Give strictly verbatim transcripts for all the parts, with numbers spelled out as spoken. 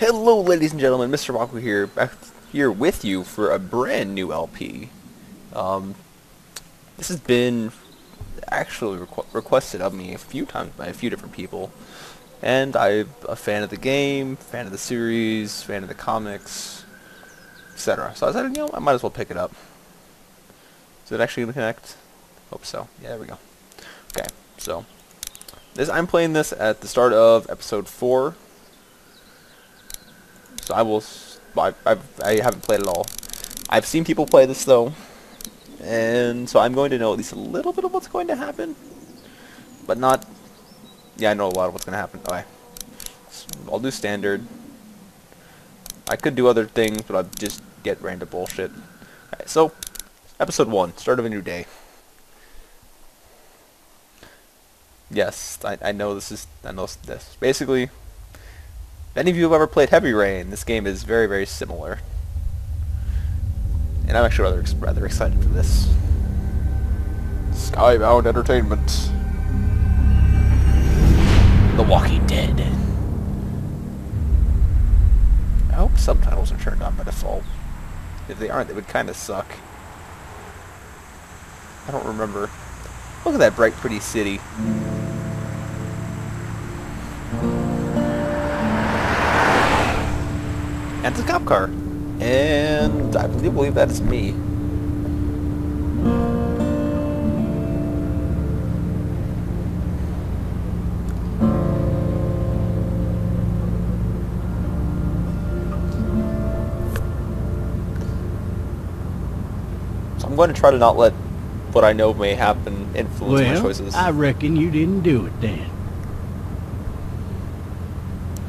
Hello, ladies and gentlemen, Mister Rokwar here, back here with you for a brand new L P. Um, this has been actually requ requested of me a few times by a few different people, and I'm a fan of the game, fan of the series, fan of the comics, et cetera. So I said, you know, I might as well pick it up. Is it actually going to connect? Hope so. Yeah, there we go. Okay, so this I'm playing this at the start of episode four. So I will. I, I, I haven't played it all. I've seen people play this though, and so I'm going to know at least a little bit of what's going to happen, but not. Yeah, I know a lot of what's going to happen. Okay, so I'll do standard. I could do other things, but I'll just get random bullshit. Alright, so episode one, start of a new day. Yes, I, I know this is. I know this basically. If any of you have ever played Heavy Rain, this game is very, very similar. And I'm actually rather, rather excited for this. Skybound Entertainment. The Walking Dead. I hope subtitles are turned on by default. If they aren't, they would kind of suck. I don't remember. Look at that bright, pretty city. And it's a cop car. And I believe, believe that is me. So I'm going to try to not let what I know may happen influence well, my choices. I reckon you didn't do it then.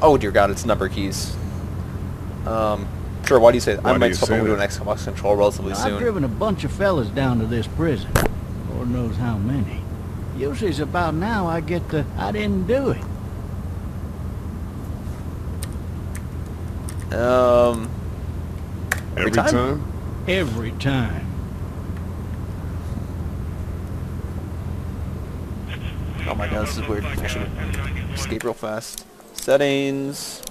Oh dear God, it's number keys. Um, sure, why do you say that? Why I might stop over to an Xbox control relatively now, soon. I've driven a bunch of fellas down to this prison. Lord knows how many. Usually it's about now I get the, I didn't do it. Um... Every, every time? time? Every time. Oh my God, this is weird. I should escape real fast. Settings...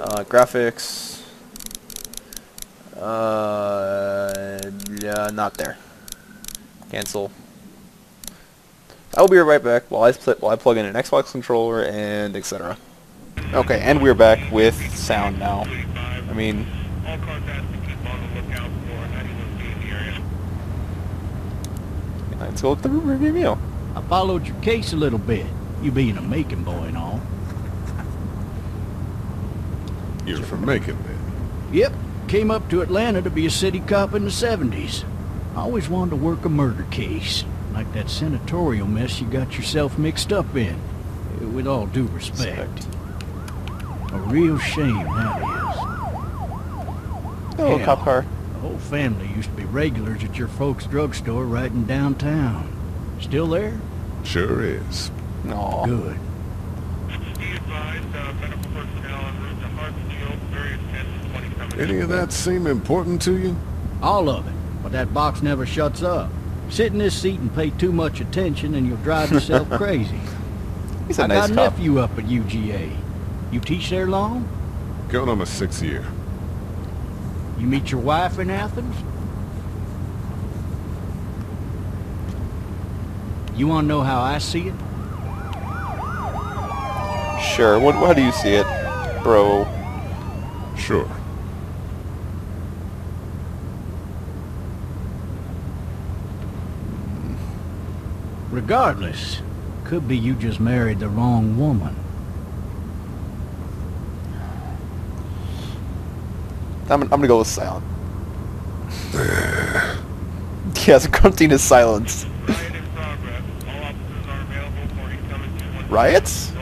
Uh, graphics, uh, yeah, not there. Cancel. I'll be right back while I, while I plug in an Xbox controller and et cetera. Okay, and we're back with sound now. I mean, let's go look at the review. I followed your case a little bit, you being a Macon boy and all. You're from Macon, then? Yep. Came up to Atlanta to be a city cop in the seventies. I always wanted to work a murder case, like that senatorial mess you got yourself mixed up in. With all due respect. respect. A real shame that is. Oh, cop car. The whole family used to be regulars at your folks' drugstore right in downtown. Still there? Sure is. Aw. Good. Any of that seem important to you? All of it, but that box never shuts up. Sit in this seat and pay too much attention and you'll drive yourself crazy. He's a I nice got a nephew up at U G A. You teach there long? Going on my sixth year. You meet your wife in Athens? You want to know how I see it? Sure, what, how do you see it, bro? Sure. Regardless, could be you just married the wrong woman. I'm, I'm gonna go with silent. Yes, grunting is silence. Riots?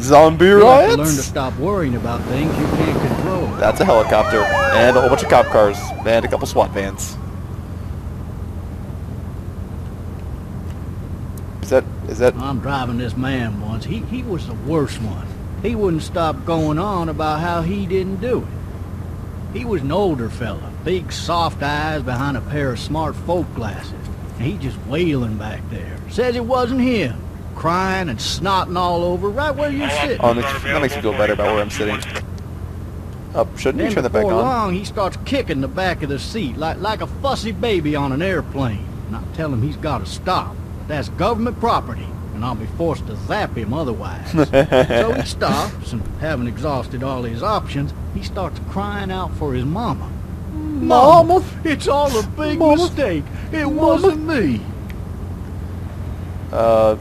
Zombie riots? Learn to stop worrying about things you can't control. That's a helicopter, and a whole bunch of cop cars, and a couple SWAT vans. Is that, is that I'm driving this man once. He he was the worst one. He wouldn't stop going on about how he didn't do it. He was an older fella, big soft eyes behind a pair of smart folk glasses. And he just wailing back there. Says it wasn't him. Crying and snotting all over right where you sit. Oh, that makes me feel better about where I'm sitting. Oh, shouldn't you turn that back on? Before long, he starts kicking the back of the seat like, like a fussy baby on an airplane. And I tell him he's got to stop. That's government property, and I'll be forced to zap him otherwise. So he stops, and having exhausted all his options, he starts crying out for his mama. Mama! Mama. It's all a big mama. Mistake. It mama. Wasn't me. Uh,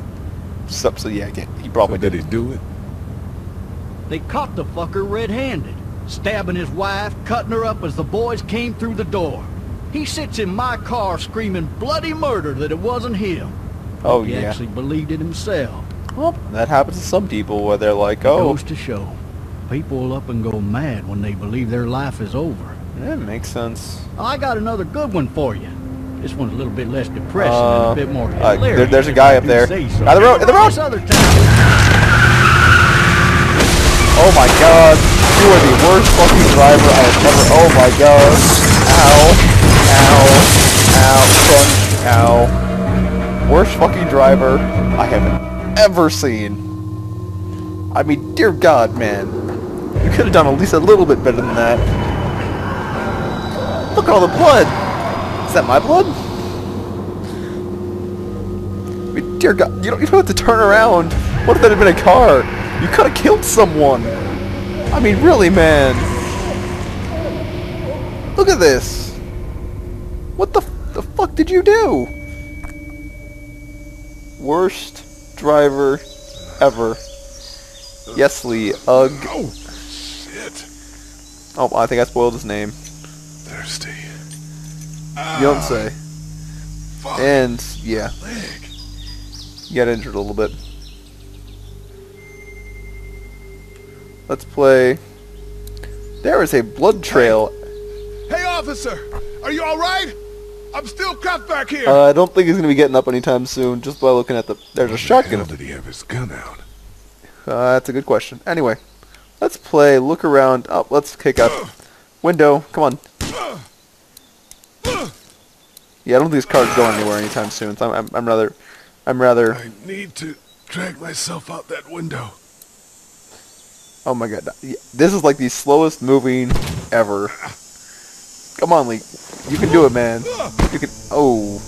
so, so yeah, yeah, he probably so did. Did he do it? They caught the fucker red-handed, stabbing his wife, cutting her up as the boys came through the door. He sits in my car screaming bloody murder that it wasn't him. Oh, he yeah. He actually believed it himself. Well, that happens to some people where they're like, oh. It goes to show, people will up and go mad when they believe their life is over. That makes sense. I got another good one for you. This one's a little bit less depressing uh, and a bit more hilarious. Uh, there, there's a guy up there. So. Now the road, the road. Oh my God! You are the worst fucking driver I have ever. Oh my God! Ow! Ow! Ow! Ow! Worst fucking driver I have ever seen. I mean, dear God, man, you could have done at least a little bit better than that. Look at all the blood. Is that my blood? I mean, dear God, you don't, you don't have to turn around. What if that had been a car? You could have killed someone. I mean, really, man. Look at this. What the, the fuck did you do? Worst driver ever. Yes, Lee. Ugh. Oh, shit. Oh, I think I spoiled his name. Thirsty. You don't say. Fuck. And, yeah. You got injured a little bit. Let's play. There is a blood trail. Hey, hey officer! Are you alright? I'm still cuffed back here! Uh, I don't think he's going to be getting up anytime soon just by looking at the... There's a shotgun. How did he have his gun out? Uh, that's a good question. Anyway. Let's play. Look around. Oh, let's kick up. Window. Come on. Yeah, I don't think this car's going anywhere anytime soon. So I'm, I'm, I'm rather, I'm rather. I need to drag myself out that window. Oh my God, this is like the slowest moving ever. Come on, Lee, you can do it, man. You can. Oh,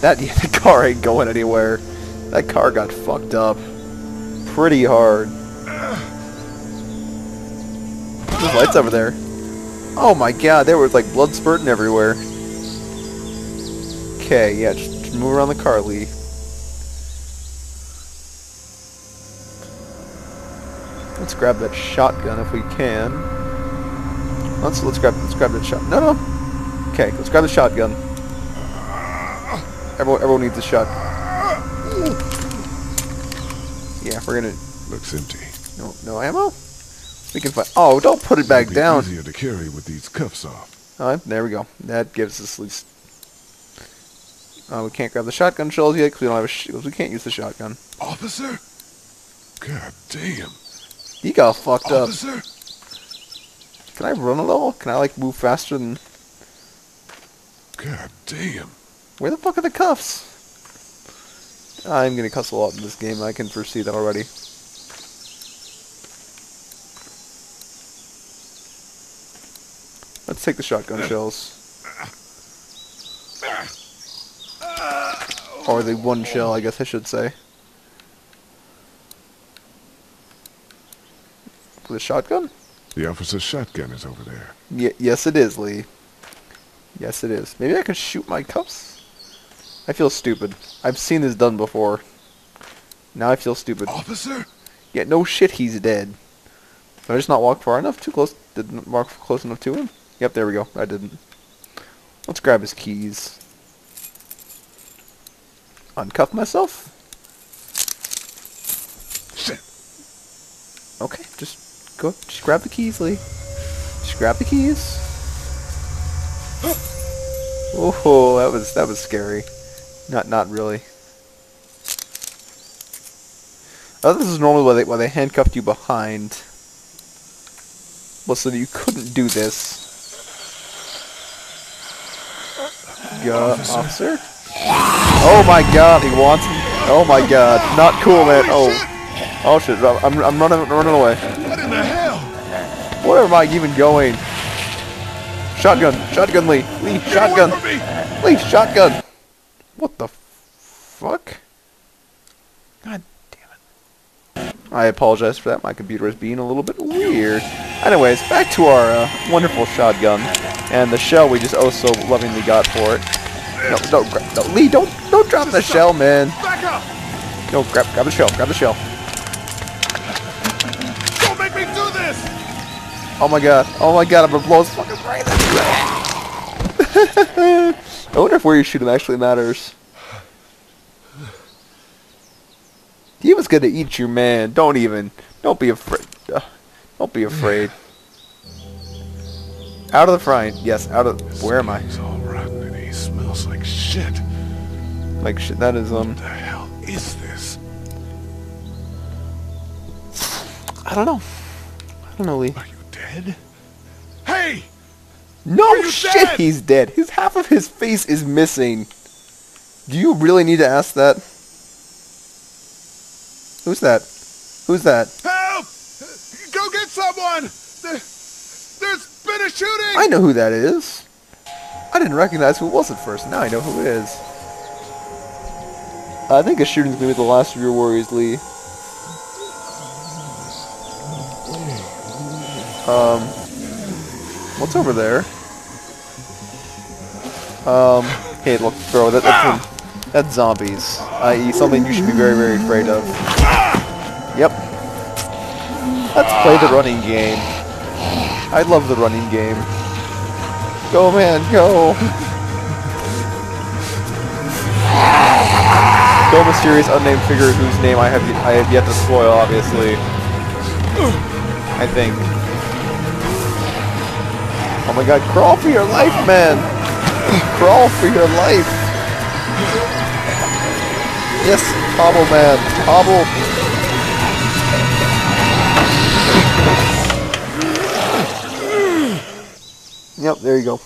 that yeah, the car ain't going anywhere. That car got fucked up pretty hard. There's lights over there. Oh my God, there was like blood spurting everywhere. Okay, yeah, just, just move around the car, Lee. Let's grab that shotgun if we can. Let's let's grab let's grab that shot. No, no. Okay, let's grab the shotgun. Everyone everyone needs a shot. Yeah, we're gonna. Looks empty. No, no ammo. We can find. Oh, don't put it back down. It'll be easier to carry with these cuffs off. All right, there we go. That gives us at least. Uh, we can't grab the shotgun shells yet because we don't have a sh we can't use the shotgun. Officer, God damn, he got fucked Officer? Up. Can I run at all? Can I like move faster than? God damn. Where the fuck are the cuffs? I'm gonna cuss a lot in this game. I can foresee that already. Let's take the shotgun uh. shells. Or the one shell, I guess I should say. The shotgun? The officer's shotgun is over there. Y yes, it is, Lee. Yes, it is. Maybe I can shoot my cuffs? I feel stupid. I've seen this done before. Now I feel stupid. Officer? Yeah, no shit, he's dead. Did I just not walk far enough? Too close? Didn't walk close enough to him? Yep, there we go. I didn't. Let's grab his keys. Uncuff myself. Shit. Okay, just go. Just grab the keys, Lee. Just grab the keys. Oh, that was that was scary. Not not really. Oh, this is normally why they why they handcuffed you behind. Well, so you couldn't do this. Yeah, officer. officer? Oh my God, he wants him. Oh my God, not cool, man. Oh, oh shit! I'm I'm running, running away. What in the hell? Where am I even going? Shotgun, shotgun, Lee, Lee, shotgun, Lee, shotgun. What the fuck? God damn it! I apologize for that. My computer is being a little bit weird. Anyways, back to our uh, wonderful shotgun and the shell we just oh so lovingly got for it. No, no, no, Lee, don't, don't drop the shell, man. Back up! No, grab, grab the shell, grab the shell. Oh my god, oh my god, I'm gonna blow his fucking brains out. I wonder if where you shoot him actually matters. He was gonna eat you, man. Don't even. Don't be afraid. Uh, don't be afraid. Out of the frying. Yes, out of. This where am I? He's all rotten and he smells like shit. Like shit, that is, um. What the hell is this? I don't know. I don't know, Lee. Hey! No shit, dead? He's dead. His half of his face is missing. Do you really need to ask that? Who's that? Who's that? Help! Go get someone! There's been a shooting! I know who that is. I didn't recognize who it was at first. Now I know who it is. I think a shooting's gonna be the last of your worries, Lee. Um, what's over there? Um, hey, look, throw that. That's, ah! That's zombies, that is something you should be very, very afraid of. Yep. Let's play the running game. I love the running game. Go, man, go. Go, mysterious unnamed figure whose name I have I have yet to spoil, obviously. I think. Oh my god, crawl for your life, man! Crawl for your life! Yes, hobble, man. Hobble! Yep, there you go.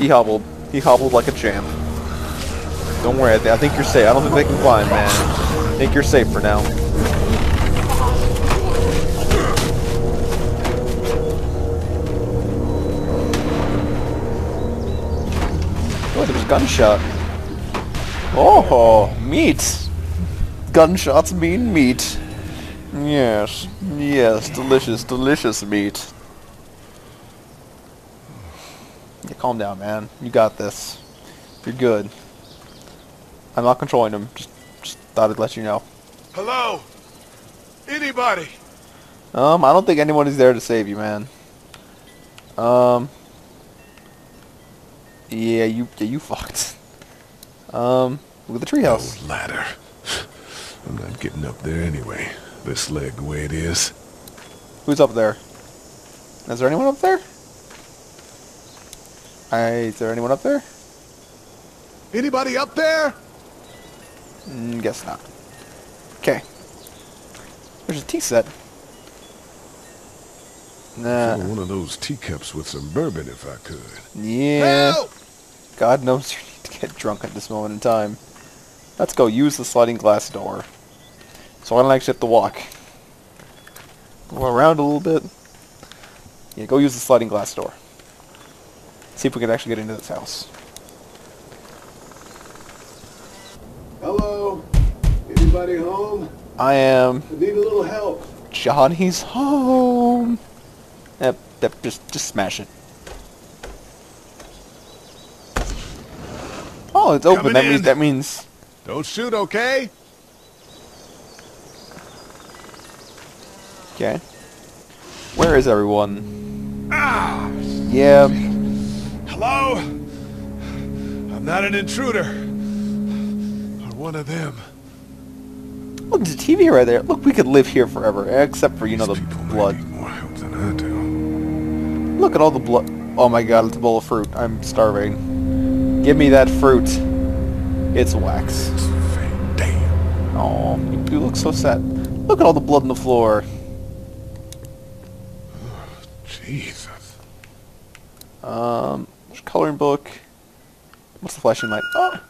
He hobbled. He hobbled like a champ. Don't worry, I, th I think you're safe. I don't think they can climb, man. I think you're safe for now. Gunshot. Oh, meat. Gunshots mean meat. Yes, yes, delicious, delicious meat. Yeah, calm down, man. You got this. You're good. I'm not controlling him. Just, just thought I'd let you know. Hello? Anybody? Um, I don't think anyone is there to save you, man. Um... Yeah, you yeah, you fucked. Um, look at the treehouse. Oh, ladder. I'm not getting up there anyway. This leg, the way it is. Who's up there? Is there anyone up there? I, is there anyone up there? Anybody up there? Mm, guess not. Okay. There's a tea set. Nah. One of those teacups with some bourbon, if I could. Yeah. Help! God knows you need to get drunk at this moment in time. Let's go use the sliding glass door. So I don't actually have to walk. Go around a little bit. Yeah, go use the sliding glass door. See if we can actually get into this house. Hello? Anybody home? I am. I need a little help. Johnny's home. Yep, yep, just, just smash it. Oh, it's open. Coming that in. means that means. Don't shoot, okay? Okay. Where is everyone? Ah. Yeah. Hello. I'm not an intruder. Or one of them. Look, there's a T V right there. Look, we could live here forever, except for you These know the blood. More help than I do. Look at all the blood. Oh my god, it's a bowl of fruit. I'm starving. Give me that fruit. It's wax. Damn. Oh, you look so sad. Look at all the blood on the floor. Oh, Jesus. Um, coloring book. What's the flashing light? Oh!